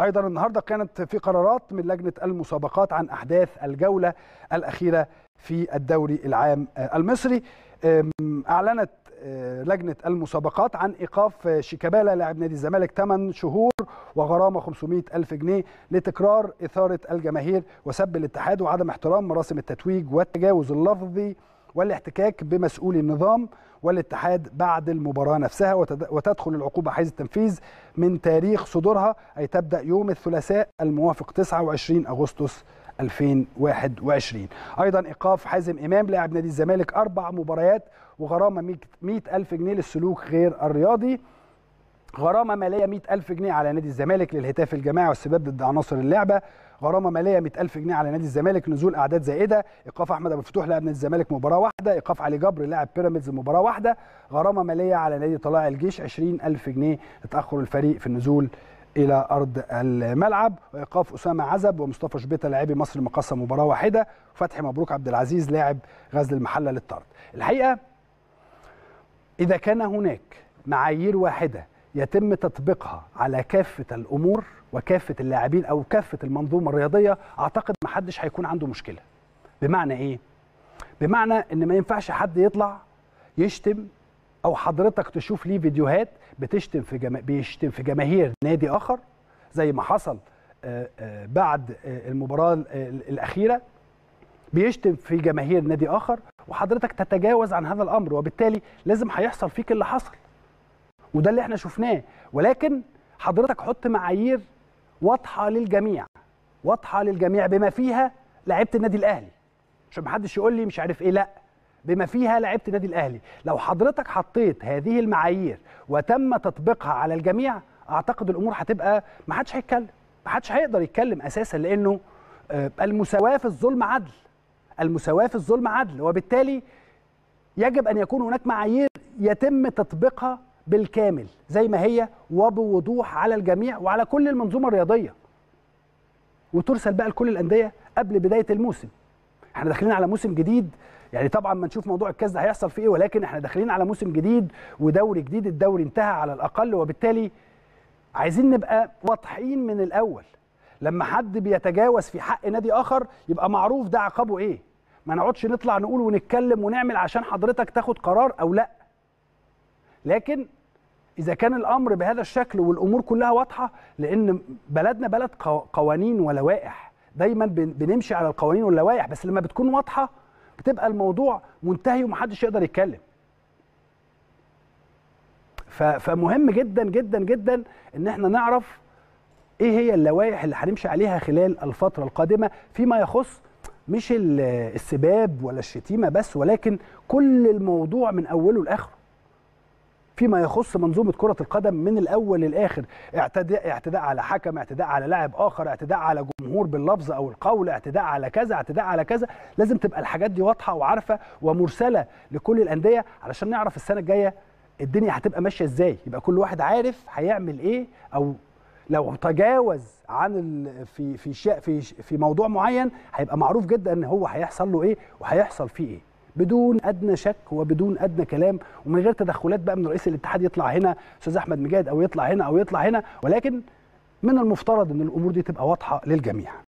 أيضا النهاردة كانت في قرارات من لجنة المسابقات عن أحداث الجولة الأخيرة في الدوري العام المصري. أعلنت لجنة المسابقات عن إيقاف شيكابالا لاعب نادي الزمالك 8 شهور وغرامة 500,000 جنيه لتكرار إثارة الجماهير وسب الاتحاد وعدم احترام مراسم التتويج والتجاوز اللفظي والاحتكاك بمسؤولي النظام والاتحاد بعد المباراة نفسها. وتدخل العقوبة حيز التنفيذ من تاريخ صدورها، أي تبدأ يوم الثلاثاء الموافق 29 أغسطس 2021. أيضا إيقاف حزم امام لاعب نادي الزمالك 4 مباريات وغرامة 100,000 جنيه للسلوك غير الرياضي. غرامة مالية 100,000 جنيه على نادي الزمالك للهتاف الجماعي والسباب ضد عناصر اللعبة. غرامة مالية 100,000 جنيه على نادي الزمالك نزول أعداد زائدة. إيقاف أحمد أبو الفتوح لاعب نادي الزمالك مباراة واحدة. إيقاف علي جبر لاعب بيراميدز مباراة واحدة. غرامة مالية على نادي طلائع الجيش 20,000 جنيه لتأخر الفريق في النزول إلى أرض الملعب. وإيقاف اسامه عزب ومصطفى شبيطة لاعبي مصر المقاصة مباراة واحدة. وفتحي مبروك عبد العزيز لاعب غزل المحلة للطرد. الحقيقة إذا كان هناك معايير واحدة يتم تطبيقها على كافة الأمور وكافة اللاعبين أو كافة المنظومة الرياضية، أعتقد ما حدش هيكون عنده مشكلة. بمعنى إيه؟ بمعنى إن ما ينفعش حد يطلع يشتم، أو حضرتك تشوف ليه فيديوهات بيشتم في جماهير نادي آخر، زي ما حصل بعد المباراة الأخيرة بيشتم في جماهير نادي آخر، وحضرتك تتجاوز عن هذا الأمر، وبالتالي لازم هيحصل فيك اللي حصل، وده اللي احنا شفناه. ولكن حضرتك حط معايير واضحه للجميع، واضحه للجميع، بما فيها لعيبه النادي الاهلي، عشان ما حدش يقول لي مش عارف ايه، لا، بما فيها لعيبه النادي الاهلي. لو حضرتك حطيت هذه المعايير وتم تطبيقها على الجميع، اعتقد الامور هتبقى ما حدش هيتكلم، ما حدش هيقدر يتكلم اساسا، لانه المساواه في الظلم عدل، المساواه في الظلم عدل، وبالتالي يجب ان يكون هناك معايير يتم تطبيقها بالكامل زي ما هي وبوضوح على الجميع وعلى كل المنظومه الرياضيه، وترسل بقى لكل الانديه قبل بدايه الموسم. احنا داخلين على موسم جديد، يعني طبعا ما نشوف موضوع الكاس ده هيحصل فيه ايه، ولكن احنا داخلين على موسم جديد ودوري جديد، الدوري انتهى على الاقل، وبالتالي عايزين نبقى واضحين من الاول. لما حد بيتجاوز في حق نادي اخر يبقى معروف ده عقابه ايه، ما نقعدش نطلع نقول ونتكلم ونعمل عشان حضرتك تاخد قرار او لا. لكن إذا كان الأمر بهذا الشكل والأمور كلها واضحة، لأن بلدنا بلد قوانين ولوائح، دايما بنمشي على القوانين واللوائح، بس لما بتكون واضحة بتبقى الموضوع منتهي ومحدش يقدر يتكلم. فمهم جدا جدا جدا إن احنا نعرف إيه هي اللوائح اللي هنمشي عليها خلال الفترة القادمة فيما يخص مش السباب ولا الشتيمة بس، ولكن كل الموضوع من أوله لآخره فيما يخص منظومة كرة القدم من الأول للآخر. اعتداء على حكم، اعتداء على لاعب آخر، اعتداء على جمهور باللفظ أو القول، اعتداء على كذا، اعتداء على كذا. لازم تبقى الحاجات دي واضحة وعارفة ومرسلة لكل الأندية علشان نعرف السنة الجاية الدنيا هتبقى ماشية إزاي، يبقى كل واحد عارف هيعمل إيه، أو لو تجاوز عن في موضوع معين هيبقى معروف جدا إن هو هيحصل له إيه وهيحصل فيه إيه، بدون ادنى شك وبدون ادنى كلام، ومن غير تدخلات بقى من رئيس الاتحاد يطلع هنا استاذ احمد ميجاد، او يطلع هنا او يطلع هنا، ولكن من المفترض ان الامور دي تبقى واضحه للجميع.